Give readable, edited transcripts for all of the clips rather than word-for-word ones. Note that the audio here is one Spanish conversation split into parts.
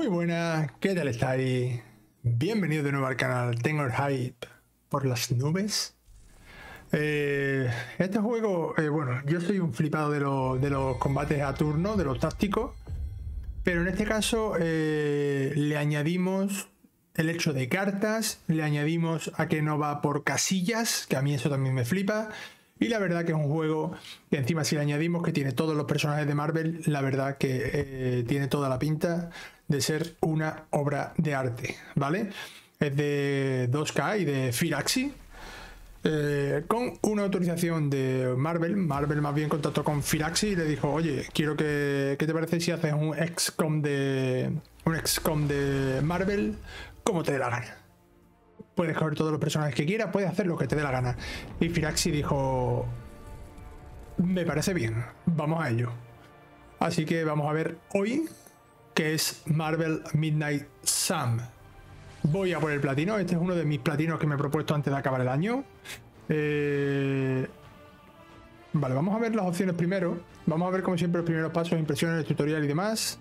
Muy buenas, ¿qué tal estáis? Bienvenidos de nuevo al canal. Tengo el hype por las nubes. Este juego, bueno, yo soy un flipado de los combates a turno, de los tácticos, pero en este caso le añadimos el hecho de cartas, le añadimos a que no va por casillas, que a mí eso también me flipa. Y la verdad que es un juego que encima si le añadimos que tiene todos los personajes de Marvel, la verdad que tiene toda la pinta de ser una obra de arte, ¿vale? Es de 2K y de Firaxis, con una autorización de Marvel. Marvel más bien contactó con Firaxis y le dijo, oye, quiero que, ¿qué te parece si haces un XCOM de Marvel como te dé la gana? Puedes coger todos los personajes que quieras, puedes hacer lo que te dé la gana. Y Firaxis dijo, me parece bien, vamos a ello. Así que vamos a ver hoy, que es Marvel Midnight Suns. Voy a por el platino, este es uno de mis platinos que me he propuesto antes de acabar el año. Vale, vamos a ver las opciones primero. Vamos a ver como siempre los primeros pasos, impresiones, tutorial y demás.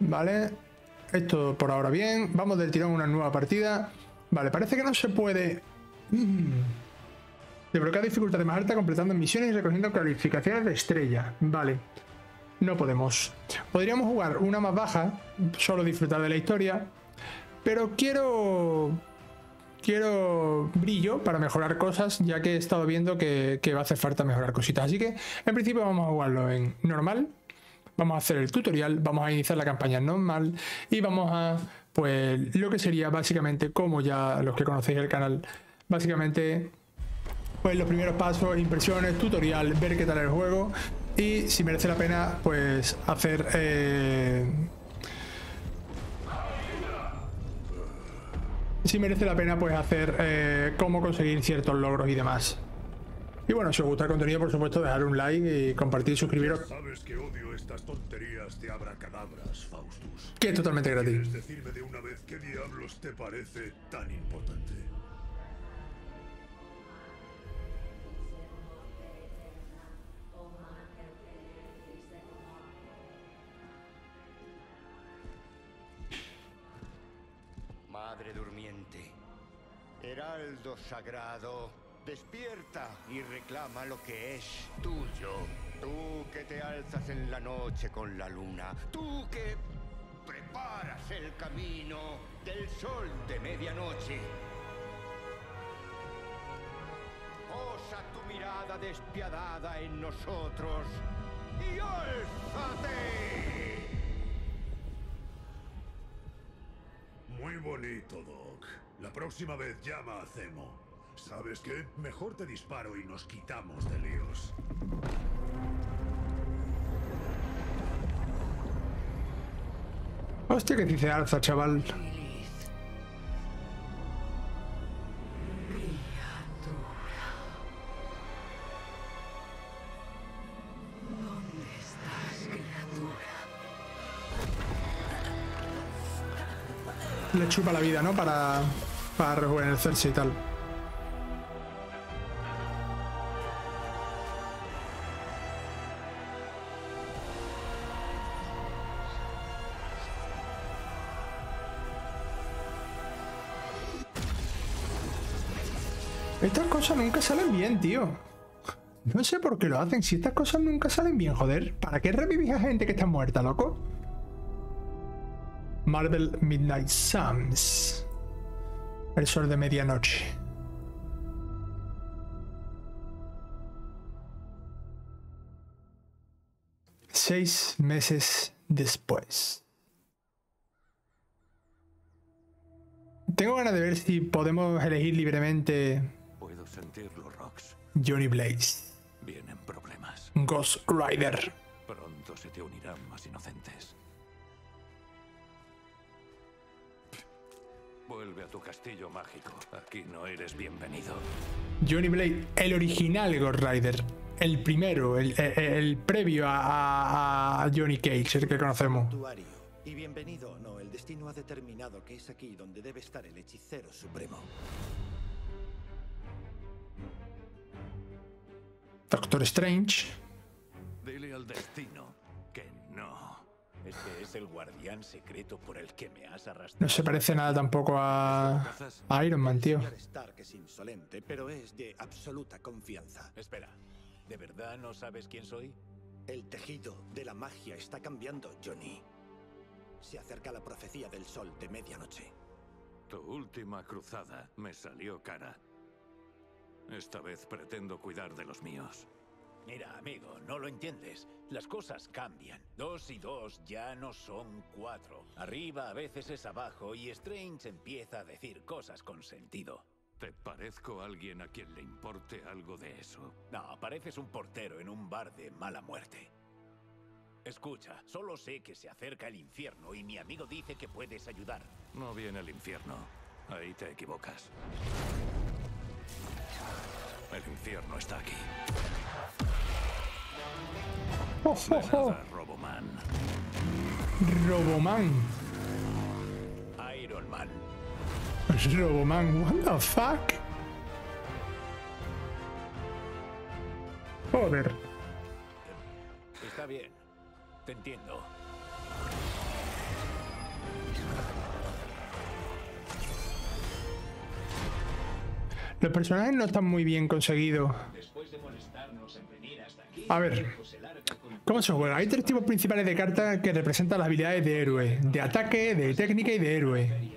Vale, esto por ahora bien. Vamos del tirón a una nueva partida. Vale, parece que no se puede... Desbloquear dificultad de más alta completando misiones y recogiendo calificaciones de estrella. Vale, no podemos. Podríamos jugar una más baja, solo disfrutar de la historia, pero quiero brillo para mejorar cosas, ya que he estado viendo que va a hacer falta mejorar cositas. Así que en principio vamos a jugarlo en normal. Vamos a hacer el tutorial, vamos a iniciar la campaña normal y vamos a, pues, lo que sería básicamente, como ya los que conocéis el canal, básicamente, pues los primeros pasos, impresiones, tutorial, ver qué tal el juego y si merece la pena, pues, hacer... Si merece la pena, pues, hacer cómo conseguir ciertos logros y demás. Y bueno, si os gusta el contenido, por supuesto, dejar un like y compartir, suscribiros. Sabes que odio estas tonterías de abracadabras, Faustus. Que es totalmente gratis. ¿Quieres decirme de una vez qué diablos te parece tan importante? Madre durmiente, heraldo sagrado. Despierta y reclama lo que es tuyo. Tú que te alzas en la noche con la luna. Tú que preparas el camino del sol de medianoche. Posa tu mirada despiadada en nosotros y álzate. Muy bonito, Doc. La próxima vez llama a Zemo. ¿Sabes qué? Mejor te disparo y nos quitamos de líos. Hostia, que dice alza, chaval. Le chupa la vida, ¿no? Para rejuvenecerse y tal. Estas cosas nunca salen bien, tío. No sé por qué lo hacen. Si estas cosas nunca salen bien, joder. ¿Para qué revivís a gente que está muerta, loco? Marvel Midnight Suns. El sol de medianoche. Seis meses después. Tengo ganas de ver si podemos elegir libremente... Sentirlo, Rox. Johnny Blaze. Vienen problemas. Ghost Rider. Pronto se te unirán más inocentes. Vuelve a tu castillo mágico. Aquí no eres bienvenido. Johnny Blaze, el original Ghost Rider. El primero, el previo a Johnny Cage, el que conocemos. Y bienvenido o no, el destino ha determinado que es aquí donde debe estar el hechicero supremo. Doctor Strange. Dile al destino que no. Este es el guardián secreto por el que me has arrastrado. No se parece nada tampoco a Iron Man, tío. El señor Stark es insolente, pero es de absoluta confianza. Espera, ¿de verdad no sabes quién soy? El tejido de la magia está cambiando, Johnny. Se acerca la profecía del sol de medianoche. Tu última cruzada me salió cara. Esta vez pretendo cuidar de los míos. Mira, amigo, no lo entiendes. Las cosas cambian. 2 y 2 ya no son 4. Arriba a veces es abajo y Strange empieza a decir cosas con sentido. ¿Te parezco a alguien a quien le importe algo de eso? No, pareces un portero en un bar de mala muerte. Escucha, solo sé que se acerca el infierno y mi amigo dice que puedes ayudar. No viene el infierno. Ahí te equivocas. El infierno está aquí. Oh, oh, oh. Roboman. Roboman. Iron Man. Roboman, what the fuck? Joder. Está bien, te entiendo. Los personajes no están muy bien conseguidos. A ver, ¿cómo se juega? Hay 3 tipos principales de cartas que representan las habilidades de héroe: de ataque, de técnica y de héroe.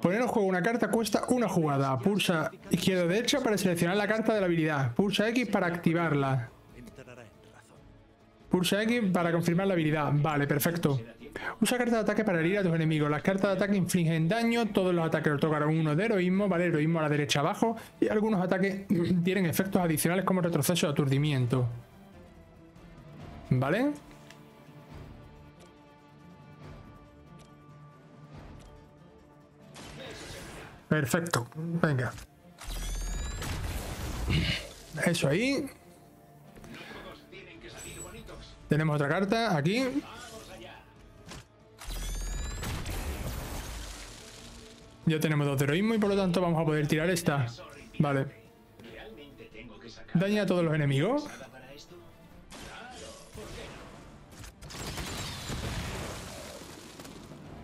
Poner en juego una carta cuesta una jugada. Pulsa izquierda-derecha para seleccionar la carta de la habilidad. Pulsa X para activarla. Pulsa X para confirmar la habilidad. Vale, perfecto. Usa cartas de ataque para herir a tus enemigos. Las cartas de ataque infligen daño. Todos los ataques otorgan 1 de heroísmo. Vale, heroísmo a la derecha abajo. Y algunos ataques tienen efectos adicionales como retroceso o aturdimiento. ¿Vale? Perfecto. Venga. Eso ahí. Tenemos otra carta aquí. Ya tenemos 2 de heroísmo y por lo tanto vamos a poder tirar esta. Vale. Daña a todos los enemigos.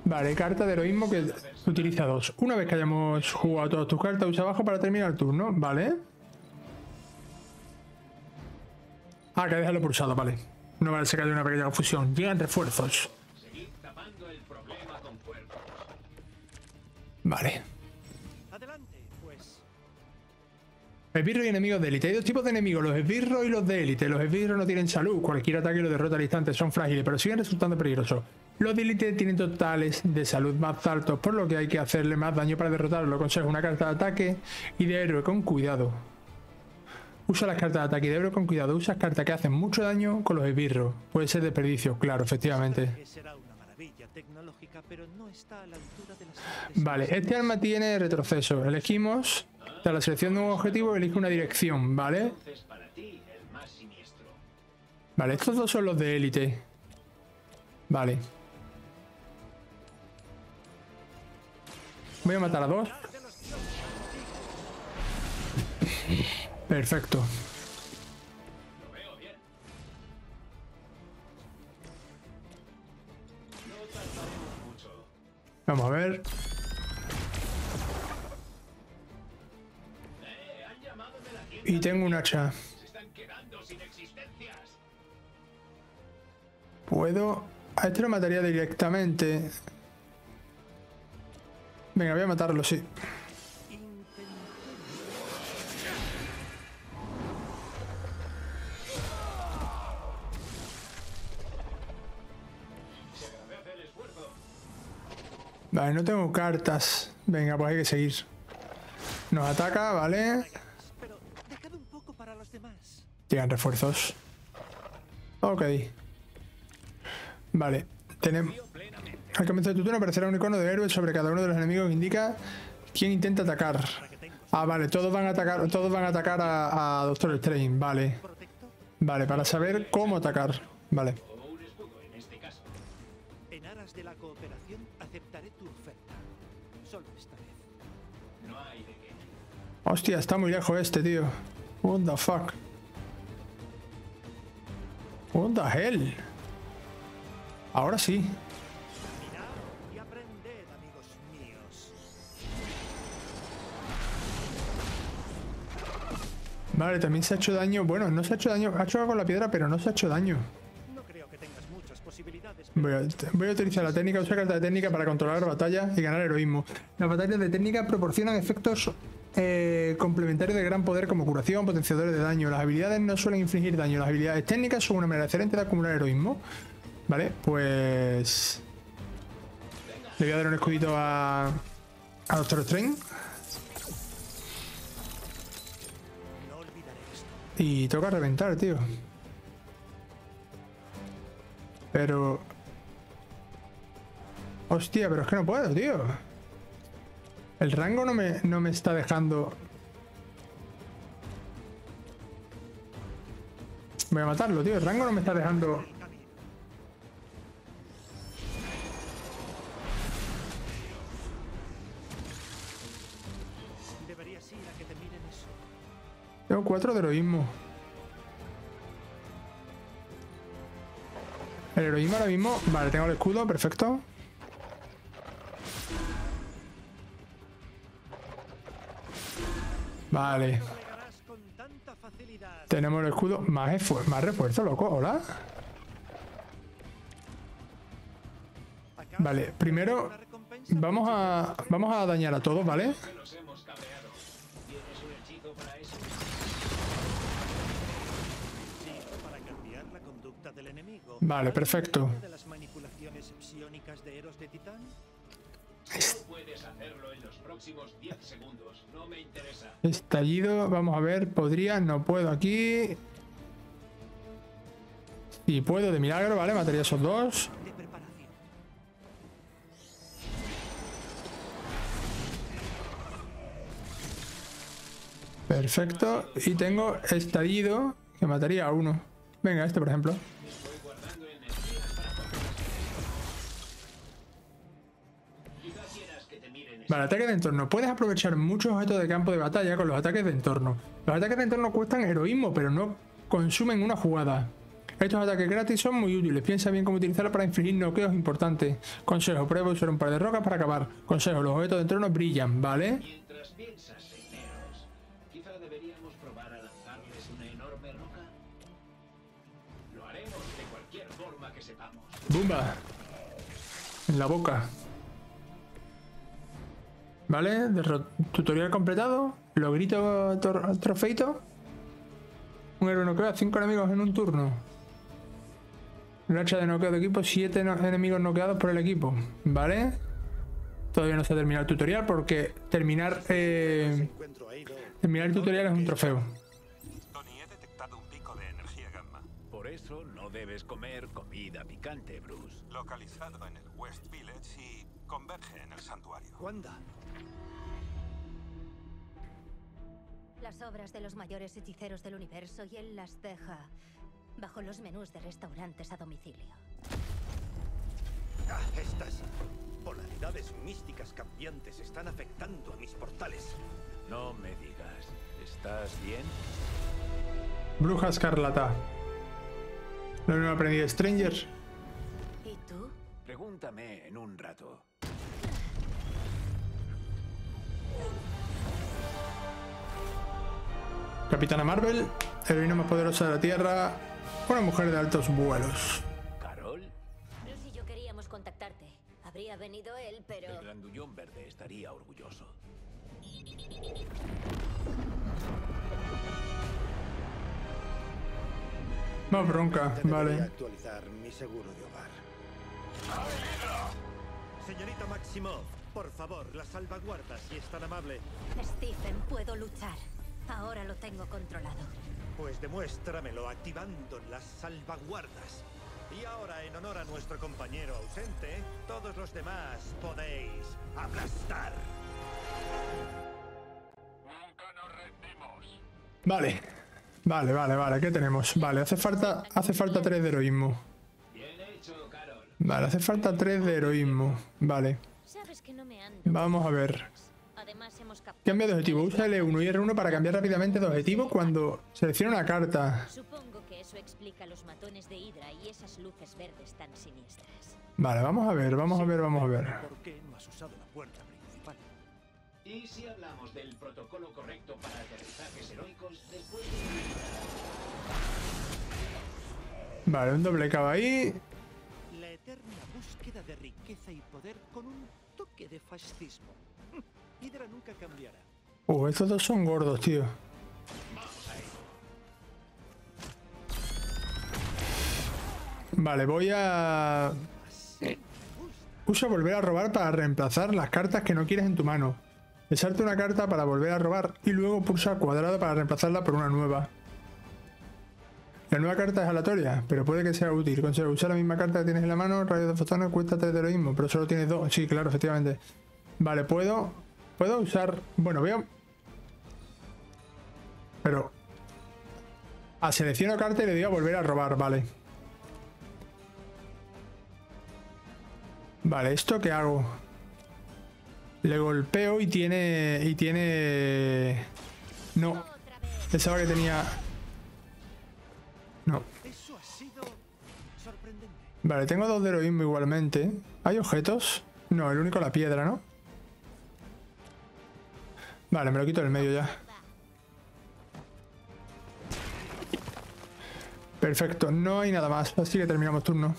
Vale, carta de heroísmo que utiliza 2. Una vez que hayamos jugado todas tus cartas, usa abajo para terminar el turno. Vale. Ah, que dejarlo pulsado, vale. No vale, se cae una pequeña confusión. Llegan refuerzos. Vale. Adelante, pues. Esbirros y enemigos de élite. Hay 2 tipos de enemigos, los esbirros y los de élite. Los esbirros no tienen salud, cualquier ataque lo derrota al instante, son frágiles, pero siguen resultando peligrosos. Los de élite tienen totales de salud más altos, por lo que hay que hacerle más daño para derrotarlo. Consejo una carta de ataque y de héroe con cuidado. Usa las cartas de ataque y de héroe con cuidado. Usas cartas que hacen mucho daño con los esbirros. Puede ser desperdicio, claro, efectivamente. Tecnológica, pero no está a la altura de las artes. Vale, este arma tiene retroceso. Elegimos, tras la selección de un objetivo, elige una dirección, ¿vale? Vale, estos 2 son los de élite. Vale. Voy a matar a 2. Perfecto. Vamos a ver. Y tengo un hacha. Puedo... A este lo mataría directamente. Venga, voy a matarlo, sí. Vale, no tengo cartas. Venga, pues hay que seguir. Nos ataca, ¿vale? Llegan refuerzos. Ok. Vale, tenemos... Al comienzo de tu turno aparecerá un icono de héroe sobre cada uno de los enemigos que indica quién intenta atacar. Ah, vale, todos van a atacar a Doctor Strange, vale. Vale, para saber cómo atacar. Vale. En aras de la cooperación aceptaré tu oferta. Solo esta vez. No hay de qué. Hostia, está muy lejos este, tío. What the fuck. What the hell. Ahora sí. Vale, también se ha hecho daño. Bueno, no se ha hecho daño. Ha hecho algo con la piedra, pero no se ha hecho daño. Voy a utilizar la técnica, usar carta de técnica para controlar batallas y ganar heroísmo. Las batallas de técnica proporcionan efectos complementarios de gran poder como curación, potenciadores de daño. Las habilidades no suelen infligir daño. Las habilidades técnicas son una manera excelente de acumular heroísmo. Vale, pues... le voy a dar un escudito a Doctor Strange. Y toca reventar, tío. Pero... hostia, pero es que no puedo, tío. El rango no me está dejando. Voy a matarlo, tío. El rango no me está dejando. Tengo 4 de heroísmo. El heroísmo ahora mismo... vale, tengo el escudo, perfecto. Vale. Tenemos el escudo. Más refuerzo, loco. Hola. Vale, primero... Vamos a dañar a todos, ¿vale? Vale, perfecto. Estallido, vamos a ver, podría, no puedo aquí. Si puedo de milagro, vale, mataría esos dos. Perfecto, y tengo estallido que mataría a uno. Venga, este por ejemplo. Vale, ataque de entorno. Puedes aprovechar muchos objetos de campo de batalla con los ataques de entorno. Los ataques de entorno cuestan heroísmo, pero no consumen una jugada. Estos ataques gratis son muy útiles. Piensa bien cómo utilizarlos para infligir noqueos importantes. Consejo, prueba usar un par de rocas para acabar. Consejo, los objetos de entorno brillan, ¿vale? Mientras piensas en ellos, quizá deberíamos probar a lanzarles una enorme roca. Lo haremos de cualquier forma que sepamos. ¡Bumba! En la boca. Vale, tutorial completado. Logrito trofeito. Un héroe noqueo a 5 enemigos en un turno. Un hacha de noqueo de equipo, 7 enemigos noqueados por el equipo. Vale. Todavía no se ha terminado el tutorial porque terminar el tutorial es un trofeo. Tony, he detectado un pico de energía gamma. Por eso no debes comer comida picante, Bruce. Localizado en el West Village y converge en el santuario. Wanda. Las obras de los mayores hechiceros del universo y él las deja bajo los menús de restaurantes a domicilio. Ah, estas polaridades místicas cambiantes están afectando a mis portales. No me digas, ¿estás bien? Bruja escarlata. ¿No lo aprendí de Stranger? ¿Y tú? Pregúntame en un rato. Capitana Marvel, heroína más poderosa de la Tierra, una mujer de altos vuelos. ¿Carol? Bruce y yo queríamos contactarte. Habría venido él, pero... el grandullón verde estaría orgulloso. Más bronca, vale. Actualizar mi seguro de hogar. Señorita Maximoff, por favor, la salvaguarda si es tan amable. Stephen, puedo luchar. Ahora lo tengo controlado. Pues demuéstramelo activando las salvaguardas. Y ahora, en honor a nuestro compañero ausente, todos los demás podéis aplastar. Nunca nos rendimos. Vale. Vale. ¿Qué tenemos? Vale, hace falta 3 de heroísmo. Bien hecho, Carol. Vale, hace falta 3 de heroísmo. Vale. Vamos a ver. Cambia de objetivo. Usa L1 y R1 para cambiar rápidamente de objetivo cuando selecciona una carta. Eso explica los matones de Hydra y esas luces verdes tan siniestras. Vale, vamos a ver. ¿Por qué no has usado la puerta principal? ¿Y si hablamos del protocolo correcto para aterrizajes heroicos después de... Vale, un doble cava ahí. La eterna búsqueda de riqueza y poder con un toque de fascismo. Hydra nunca cambiará. Estos dos son gordos, tío. Vamos a ello. Vale, voy a... Usa volver a robar para reemplazar las cartas que no quieres en tu mano. Desarte una carta para volver a robar y luego pulsa cuadrado para reemplazarla por una nueva. La nueva carta es aleatoria, pero puede que sea útil. Considera usar la misma carta que tienes en la mano, rayos de fotones, cuesta 3 de lo mismo, pero solo tienes 2. Sí, claro, efectivamente. Vale, puedo usar... Bueno, veo... Pero... Selecciono carta y le digo a volver a robar, vale. Vale, ¿esto qué hago? Le golpeo y tiene... No. Pensaba que tenía... No. Vale, tengo 2 de heroísmo igualmente. ¿Hay objetos? No, el único la piedra, ¿no? Vale, me lo quito del medio ya. Perfecto, no hay nada más, así que terminamos turno.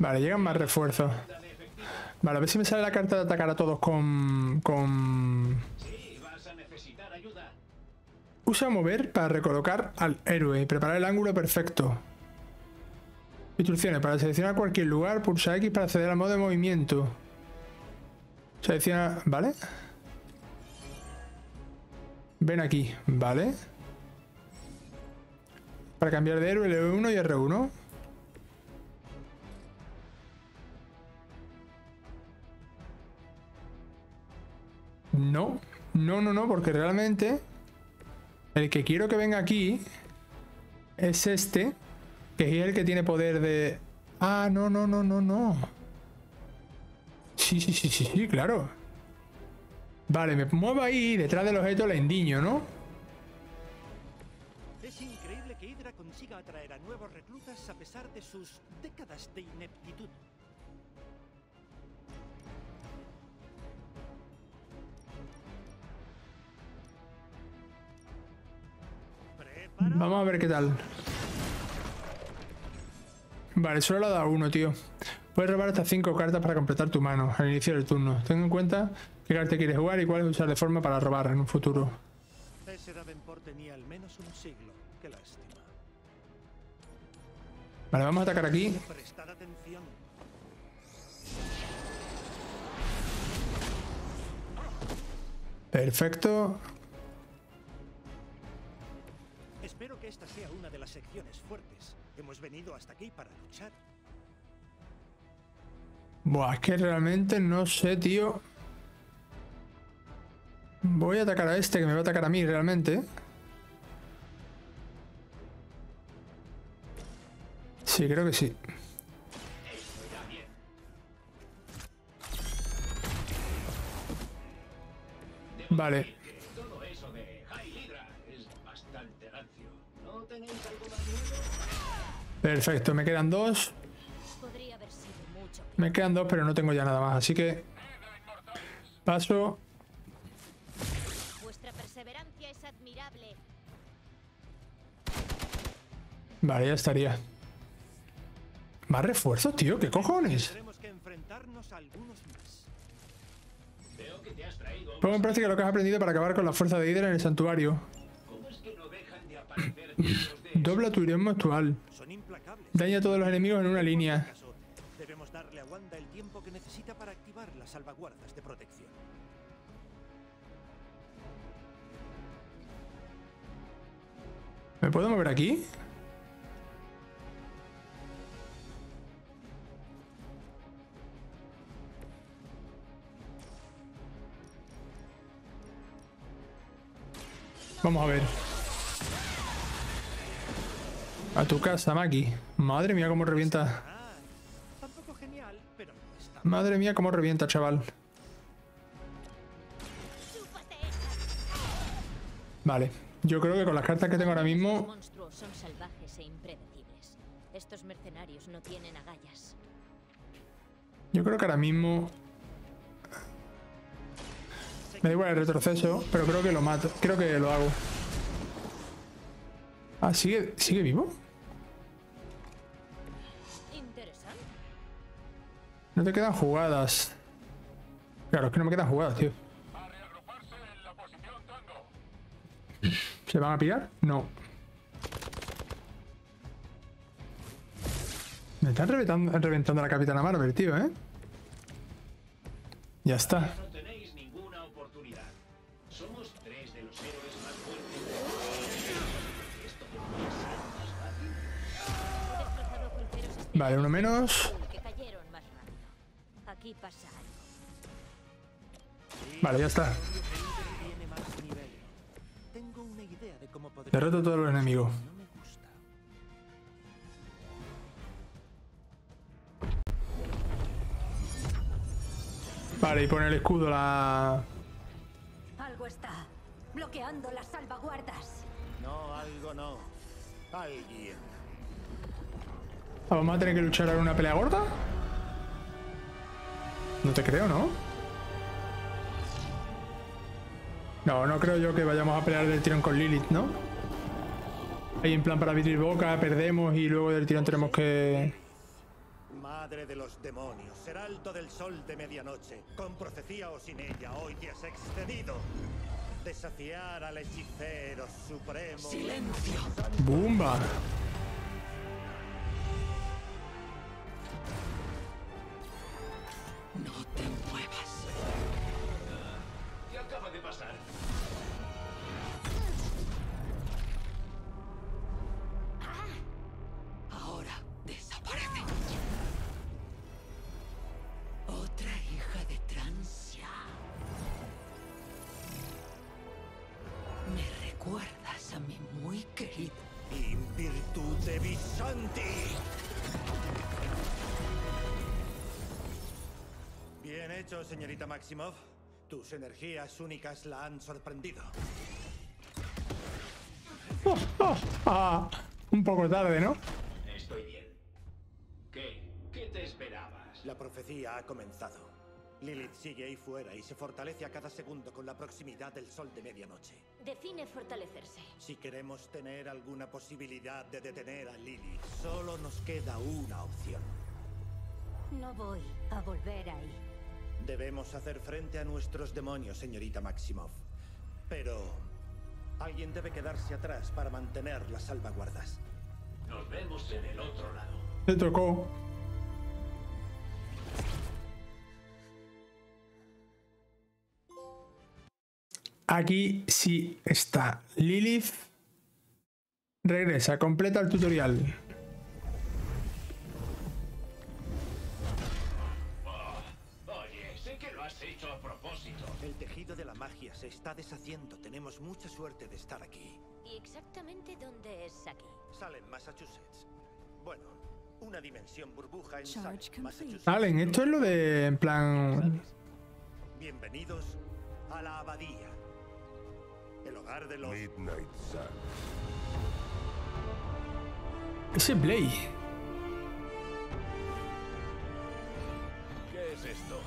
Vale, llegan más refuerzos. Vale, a ver si me sale la carta de atacar a todos con... Sí, vas a necesitar ayuda. Usa mover para recolocar al héroe y preparar el ángulo perfecto. Instrucciones. Para seleccionar cualquier lugar, pulsa X para acceder al modo de movimiento. Selecciona... ¿Vale? Ven aquí. ¿Vale? Para cambiar de héroe, L1 y R1. No, no, no, no, porque realmente el que quiero que venga aquí es este, que es el que tiene poder de... Ah, no, no, no, no, no. Sí, claro. Vale, me muevo ahí detrás del objeto, le endiño, ¿no? Es increíble que Hydra consiga atraer a nuevos reclutas a pesar de sus décadas de ineptitud. Vamos a ver qué tal. Vale, solo le ha dado uno, tío. Puedes robar hasta 5 cartas para completar tu mano al inicio del turno. Ten en cuenta qué carta quieres jugar y cuál usar de forma para robar en un futuro. Vale, vamos a atacar aquí. Perfecto. Espero que esta sea una de las secciones fuertes. Hemos venido hasta aquí para luchar. Buah, es que realmente no sé, tío. Voy a atacar a este, que me va a atacar a mí realmente. Sí, creo que sí. Vale. Perfecto, me quedan 2. Me quedan 2, pero no tengo ya nada más, así que paso. Vuestra perseverancia es admirable. Vale, ya estaría. Más refuerzos, tío, ¿qué cojones? Tenemos que enfrentarnos a algunos más. Veo que te has traído. Pongo en práctica lo que has aprendido para acabar con la fuerza de Hydra en el santuario. ¿Cómo es que no dejan de aparecer tíos de... Dobla tu idioma actual. Daña a todos los enemigos en una línea. Debemos darle a Wanda el tiempo que necesita para activar las salvaguardas de protección. ¿Me puedo mover aquí? Vamos a ver. A tu casa, Maki. Madre mía, cómo revienta. Tampoco genial, Madre mía, cómo revienta, chaval. Vale, yo creo que con las cartas que tengo ahora mismo... Los monstruos son salvajes e impredecibles. Estos mercenarios no tienen agallas. Yo creo que ahora mismo... Me da igual el retroceso, pero creo que lo mato. Creo que lo hago. Ah, ¿sigue vivo? Interesante. No te quedan jugadas. Claro, es que no me quedan jugadas, tío. ¿Se van a pillar? No. Me están reventando a la Capitana Marvel, tío, ¿eh? Ya está. No tenéis ninguna oportunidad. Somos tres de los héroes más fuertes de la... Esto podría ser más fácil. Vale, uno menos. Vale, ya está. Derroto a todos los enemigos. Vale, y pone el escudo la... Algo está bloqueando las salvaguardas. No, algo no. Alguien. ¿Vamos a tener que luchar ahora una pelea gorda? No te creo, ¿no? No, no creo yo que vayamos a pelear del tirón con Lilith, ¿no? Ahí en plan para abrir boca, perdemos y luego del tirón tenemos que... Madre de los demonios, heraldo del sol de medianoche, con profecía o sin ella, hoy te has excedido. Desafiar al hechicero supremo... ¡Silencio! ¡Bumba! No te muevas. ¿Qué acaba de pasar? Ahora desaparece. Otra hija de Transia. Me recuerdas a mi muy querido. In virtute Visanti. Bien hecho, señorita Maximov. Tus energías únicas la han sorprendido. Un poco tarde, ¿no? Estoy bien. ¿Qué te esperabas? La profecía ha comenzado. Lilith sigue ahí fuera y se fortalece a cada segundo con la proximidad del sol de medianoche. Define fortalecerse. Si queremos tener alguna posibilidad de detener a Lilith, solo nos queda una opción. No voy a volver ahí. Debemos hacer frente a nuestros demonios, señorita Maximov. Pero alguien debe quedarse atrás para mantener las salvaguardas. Nos vemos en el otro lado. Te tocó. Aquí sí está Lilith. Regresa, completa el tutorial. De la magia se está deshaciendo. Tenemos mucha suerte de estar aquí. ¿Y exactamente dónde es aquí? Salem, Massachusetts. Bueno, una dimensión burbuja en Salem, Massachusetts. Salem, esto es lo de en plan... Bienvenidos a la abadía. El hogar de los... Midnight Suns. Ese Blade. ¿Qué es esto?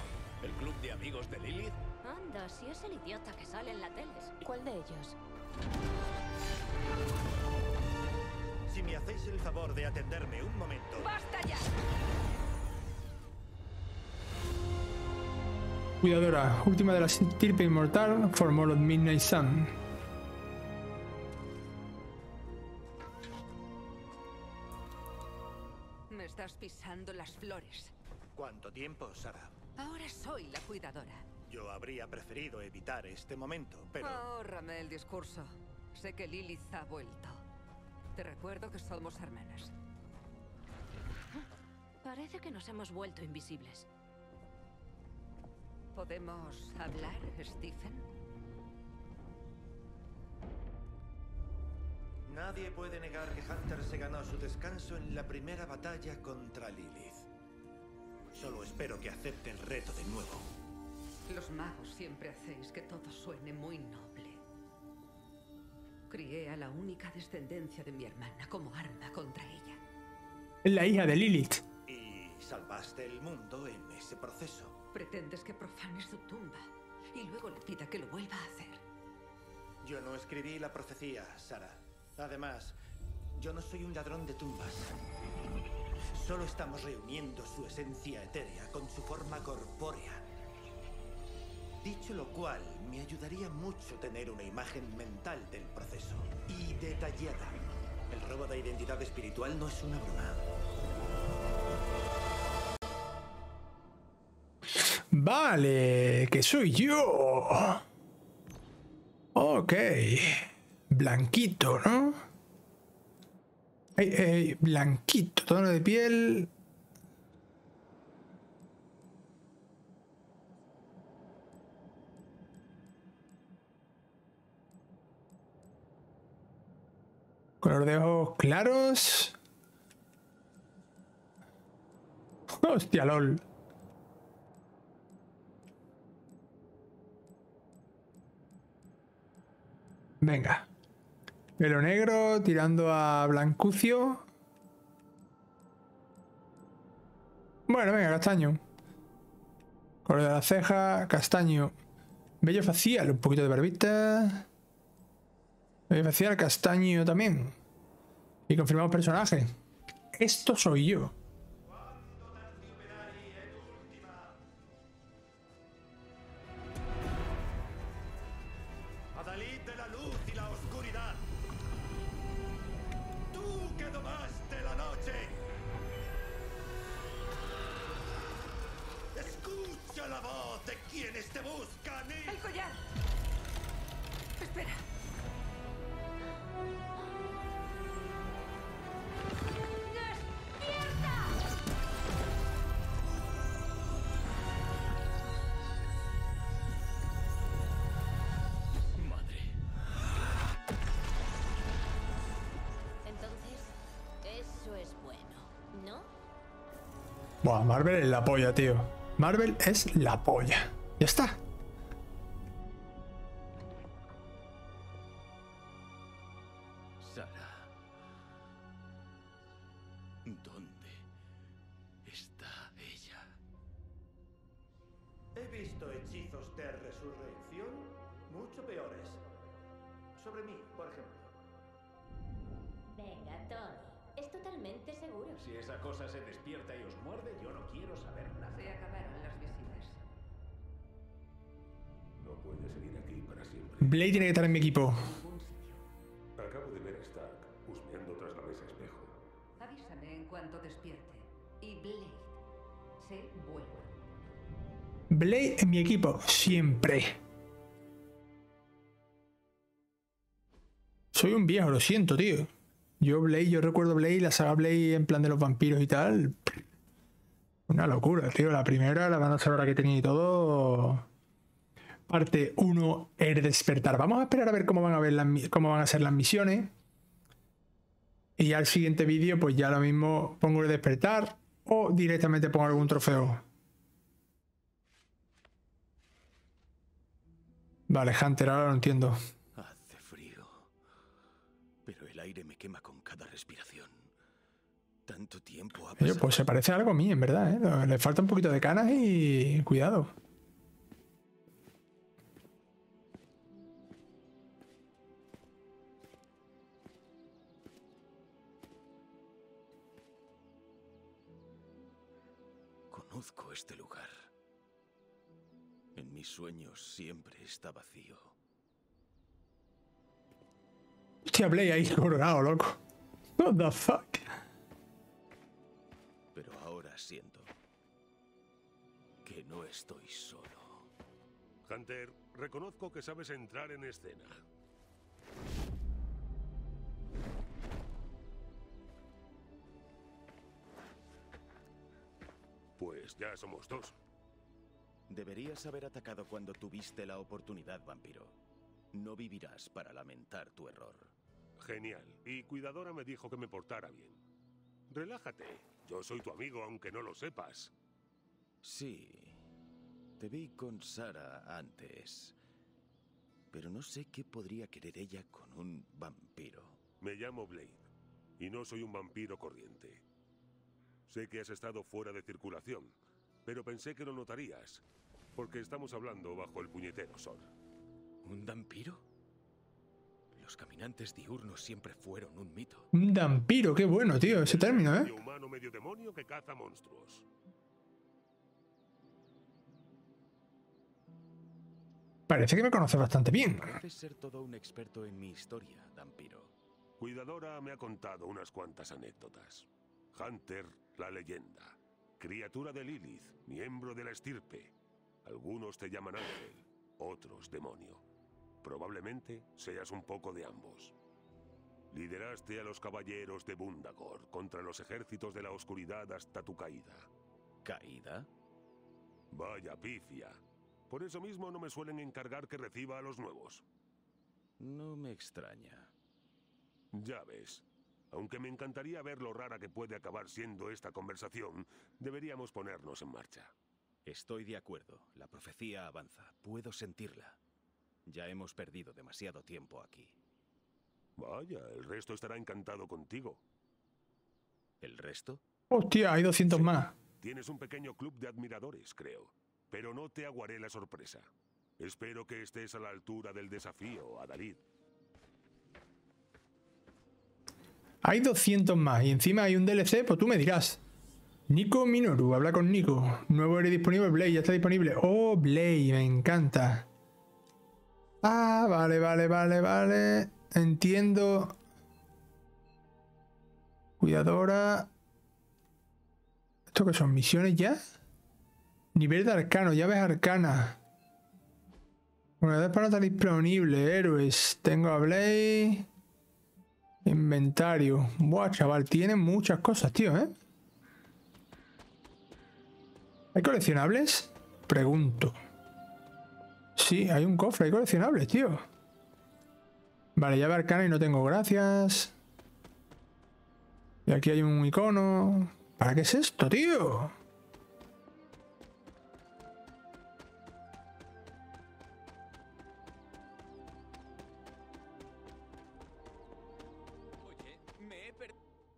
¿El club de amigos de Lilith? Anda, si es el idiota que sale en la tele. ¿Cuál de ellos? Si me hacéis el favor de atenderme un momento... ¡Basta ya! Cuidadora, última de la estirpe inmortal, formó los Midnight Suns. Me estás pisando las flores. ¿Cuánto tiempo, Sara? Ahora soy la cuidadora. Yo habría preferido evitar este momento, pero... Ahórrame el discurso. Sé que Lilith ha vuelto. Te recuerdo que somos hermanas. Parece que nos hemos vuelto invisibles. ¿Podemos hablar, Stephen? Nadie puede negar que Hunter se ganó su descanso en la primera batalla contra Lilith. Solo espero que acepte el reto de nuevo. Los magos siempre hacéis que todo suene muy noble. Crié a la única descendencia de mi hermana como arma contra ella. Es la hija de Lilith. Y salvaste el mundo en ese proceso. Pretendes que profane su tumba y luego le pida que lo vuelva a hacer. Yo no escribí la profecía, Sara. Además, yo no soy un ladrón de tumbas. Solo estamos reuniendo su esencia etérea con su forma corpórea. Dicho lo cual, me ayudaría mucho tener una imagen mental del proceso. Y detallada. El robo de identidad espiritual no es una broma. Vale, que soy yo. Ok. Blanquito, ¿no? Blanquito, tono de piel... Color de ojos claros. Hostia, lol. Venga. Pelo negro tirando a blancucio. Bueno, venga, castaño. Color de la ceja, castaño. Vello facial, un poquito de barbita. Voy a hacer castaño también. Y confirmamos personaje. Esto soy yo. Adalid de la luz y la oscuridad. Tú que domaste la noche. Escucha la voz de quienes te buscan. Y... el collar. Espera. Buah, Marvel es la polla, tío. Marvel es la polla. Ya está. Sara. ¿Dónde está ella? He visto hechizos de resurrección mucho peores. Sobre mí, por ejemplo. Venga, Tony. Es totalmente seguro. Si esa cosa se despierta y os muerde, yo no quiero saber nada. Se acabaron las visitas. No puede seguir aquí para siempre. Blade tiene que estar en mi equipo. Acabo de ver a Stark husmeando tras la mesa espejo. Avísame en cuanto despierte. Y Blade se vuelve. Blade en mi equipo, siempre. Soy un viejo, lo siento, tío. Yo recuerdo Blade, la saga Blade en plan de los vampiros y tal. Una locura, tío. La primera, la banda sonora que tenía y todo. Parte 1, el despertar. Vamos a esperar a ver cómo van a ser las misiones. Y ya el siguiente vídeo, pues ya lo mismo pongo el despertar o directamente pongo algún trofeo. Vale, Hunter, ahora lo entiendo. Aire me quema con cada respiración. Tanto tiempo ha pasado. Pues se parece algo a mí, en verdad, ¿eh? Le falta un poquito de canas y cuidado. Conozco este lugar. En mis sueños siempre está vacío. Hostia, Blade ahí colorado, loco. What the fuck. Pero ahora siento que no estoy solo. Hunter, reconozco que sabes entrar en escena. Pues ya somos dos. Deberías haber atacado cuando tuviste la oportunidad, vampiro. No vivirás para lamentar tu error. Genial. Y cuidadora me dijo que me portara bien. Relájate. Yo soy tu amigo, aunque no lo sepas. Sí, te vi con Sara antes, pero no sé qué podría querer ella con un vampiro. Me llamo Blade, y no soy un vampiro corriente. Sé que has estado fuera de circulación, pero pensé que lo notarías, porque estamos hablando bajo el puñetero sol. ¿Un vampiro? Los caminantes diurnos siempre fueron un mito. Un vampiro, qué bueno, tío, ese término, ¿eh? Medio humano, medio demonio que caza monstruos. Parece que me conoce bastante bien. Pareces ser todo un experto en mi historia, vampiro. Cuidadora me ha contado unas cuantas anécdotas. Hunter, la leyenda. Criatura de Lilith, miembro de la estirpe. Algunos te llaman ángel, otros demonio. Probablemente seas un poco de ambos. Lideraste a los caballeros de Bundagor contra los ejércitos de la oscuridad hasta tu caída. ¿Caída? Vaya pifia. Por eso mismo no me suelen encargar que reciba a los nuevos. No me extraña. Ya ves. Aunque me encantaría ver lo rara que puede acabar siendo esta conversación, deberíamos ponernos en marcha. Estoy de acuerdo. La profecía avanza. Puedo sentirla. Ya hemos perdido demasiado tiempo aquí. Vaya, el resto estará encantado contigo. ¿El resto? ¡Hostia, hay 200 sí, más! Tienes un pequeño club de admiradores, creo. Pero no te aguaré la sorpresa. Espero que estés a la altura del desafío, Adalid. Hay 200 más y encima hay un DLC, pues tú me dirás. Nico Minoru, habla con Nico. Nuevo héroe disponible, Blade, ya está disponible. ¡Oh, Blade! Me encanta. Ah, vale, vale, vale, vale. Entiendo. Cuidadora. ¿Esto qué son? ¿Misiones ya? Nivel de arcano, llaves arcanas. Bueno, de para no estar disponible, héroes. Tengo a Blade. Inventario. Buah, chaval, tiene muchas cosas, tío, ¿eh? ¿Hay coleccionables? Pregunto. Sí, hay un cofre, hay coleccionables, tío. Vale, llave arcana y no tengo gracias. Y aquí hay un icono. ¿Para qué es esto, tío?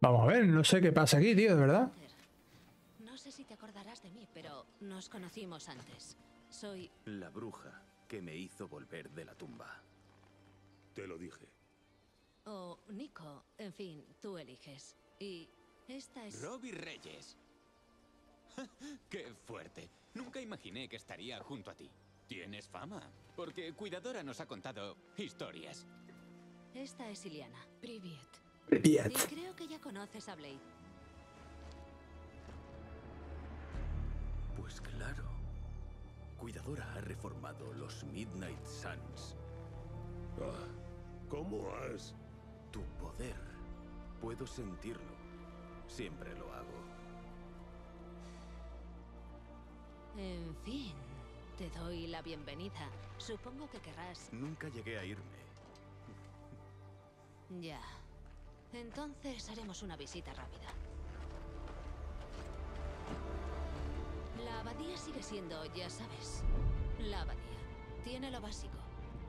Vamos a ver, no sé qué pasa aquí, tío, de verdad. No sé si te acordarás de mí, pero nos conocimos antes. Soy la bruja que me hizo volver de la tumba. Te lo dije. Oh, Nico, en fin, tú eliges. Y esta es... Robbie Reyes. ¡Qué fuerte! Nunca imaginé que estaría junto a ti. Tienes fama, porque Cuidadora nos ha contado historias. Esta es Iliana. Privet. Y creo que ya conoces a Blade. Pues claro. Cuidadora ha reformado los Midnight Suns. ¿Cómo has...? Tu poder. Puedo sentirlo. Siempre lo hago. En fin, te doy la bienvenida. Supongo que querrás... Nunca llegué a irme. Ya. Entonces haremos una visita rápida. La abadía sigue siendo, ya sabes, la abadía. Tiene lo básico.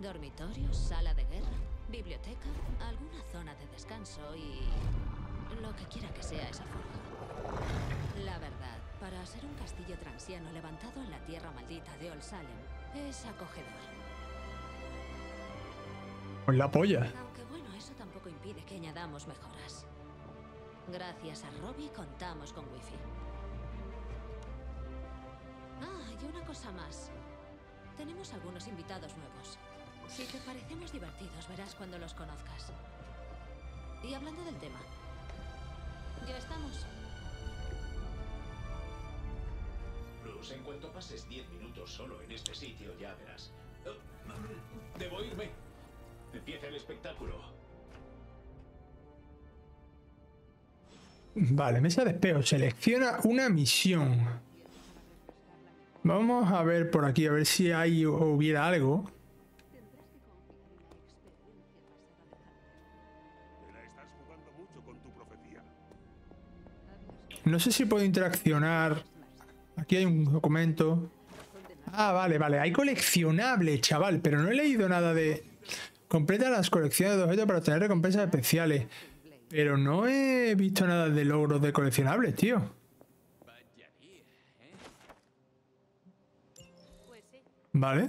Dormitorios, sala de guerra, biblioteca, alguna zona de descanso y... lo que quiera que sea esa forma. La verdad, para ser un castillo transiano levantado en la tierra maldita de Old Salem, es acogedor. Con la polla. Eso tampoco impide que añadamos mejoras. Gracias a Robbie contamos con wifi. Ah, y una cosa más. Tenemos algunos invitados nuevos. Si te parecemos divertidos, verás cuando los conozcas. Y hablando del tema. Ya estamos. Bruce, en cuanto pases 10 minutos solo en este sitio, ya verás. Debo irme. Empieza el espectáculo. Vale, mesa de espejo. Selecciona una misión. Vamos a ver por aquí, a ver si hay o hubiera algo. No sé si puedo interaccionar. Aquí hay un documento. Ah, vale, vale. Hay coleccionables, chaval. Pero no he leído nada de... Completa las colecciones de objetos para obtener recompensas especiales. Pero no he visto nada de logros de coleccionables, tío. Vale.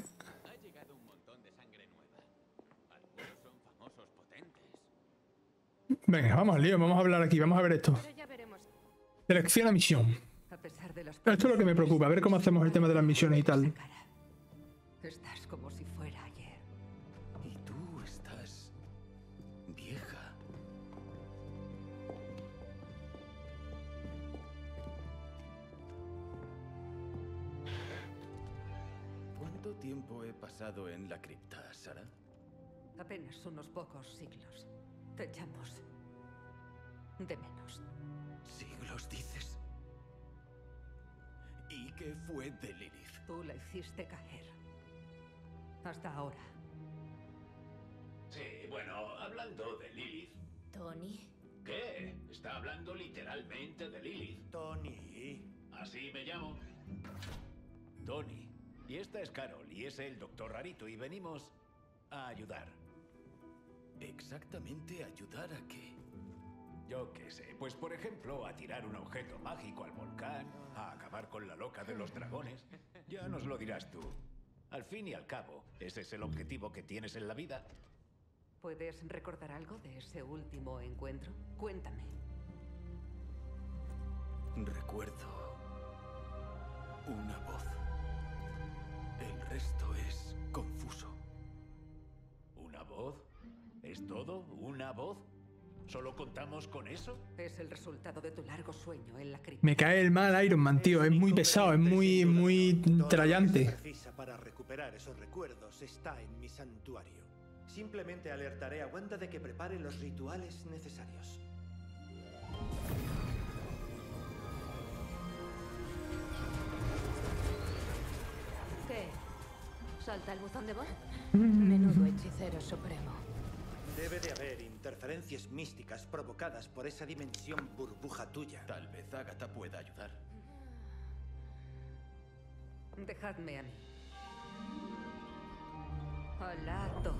Venga, vamos al lío. Vamos a hablar aquí. Vamos a ver esto. Selecciona misión. Esto es lo que me preocupa. A ver cómo hacemos el tema de las misiones y tal. Estás como si fuera ayer. Y tú estás vieja. ¿Cuánto tiempo he pasado en la cripta, Sara? Apenas unos pocos siglos. Te echamos de menos. ¿Siglos dices? ¿Y qué fue de Lilith? Tú la hiciste caer. Hasta ahora. Sí, bueno, hablando de Lilith. ¿Tony? ¿Qué? Está hablando literalmente de Lilith. Tony. Así me llamo. Tony. Y esta es Carol y es el Doctor Rarito y venimos a ayudar. ¿Exactamente ayudar a qué? Yo qué sé, pues por ejemplo, a tirar un objeto mágico al volcán, a acabar con la loca de los dragones. Ya nos lo dirás tú. Al fin y al cabo, ¿ese es el objetivo que tienes en la vida? ¿Puedes recordar algo de ese último encuentro? Cuéntame. Recuerdo una voz. El resto es confuso. ¿Una voz? ¿Es todo una voz? ¿Solo contamos con eso? Es el resultado de tu largo sueño en la cripta. Me cae el mal Iron Man, tío. Es muy pesado, es muy trallante. Precisa para recuperar esos recuerdos está en mi santuario. Simplemente alertaré a Wanda de que prepare los rituales necesarios. ¿Qué? ¿Salta el buzón de voz? Menudo hechicero supremo. Debe de haber interferencias místicas provocadas por esa dimensión burbuja tuya. Tal vez Agatha pueda ayudar. Dejadme a mí. Hola, todo.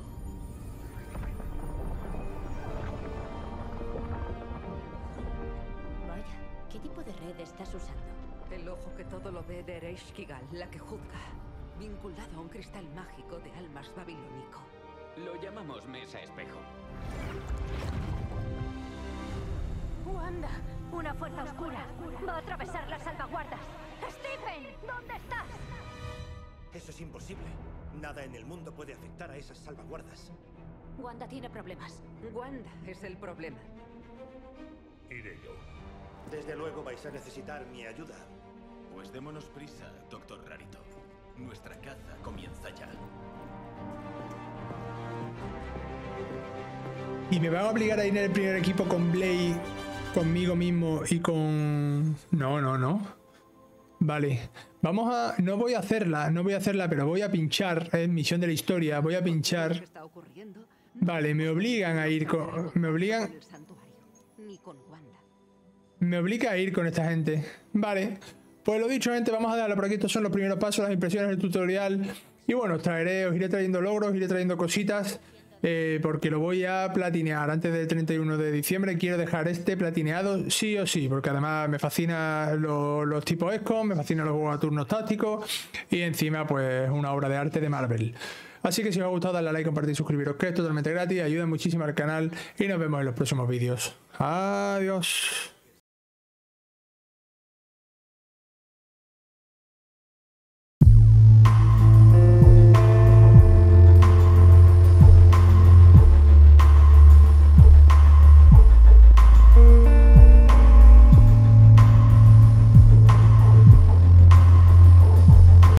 Vaya, ¿qué tipo de red estás usando? El ojo que todo lo ve de Ereshkigal, la que juzga. Vinculado a un cristal mágico de almas babilónico. Lo llamamos Mesa Espejo. Wanda, una fuerza oscura va a atravesar las salvaguardas. ¡Stephen! ¿Dónde estás? Eso es imposible. Nada en el mundo puede afectar a esas salvaguardas. Wanda tiene problemas. Wanda es el problema. Iré yo. Desde luego vais a necesitar mi ayuda. Pues démonos prisa, Doctor Rarito. Nuestra caza comienza ya. Y me va a obligar a ir en el primer equipo con Blade, conmigo mismo y con... No, no, no. Vale. Vamos a... No voy a hacerla, pero voy a pinchar. Es misión de la historia. Voy a pinchar. Vale, me obligan a ir con... Me obligan... Me obliga a ir con esta gente. Vale. Pues lo dicho, gente, vamos a darlo por aquí. Estos son los primeros pasos, las impresiones del tutorial. Y bueno, os iré trayendo logros, os iré trayendo cositas. Porque lo voy a platinear antes del 31 de diciembre. Quiero dejar este platineado sí o sí, porque además me fascinan los tipos XCOM, me fascinan los juegos a turnos tácticos y encima pues una obra de arte de Marvel. Así que si os ha gustado, dadle a like, compartir y suscribiros, que es totalmente gratis, ayuda muchísimo al canal y nos vemos en los próximos vídeos. Adiós.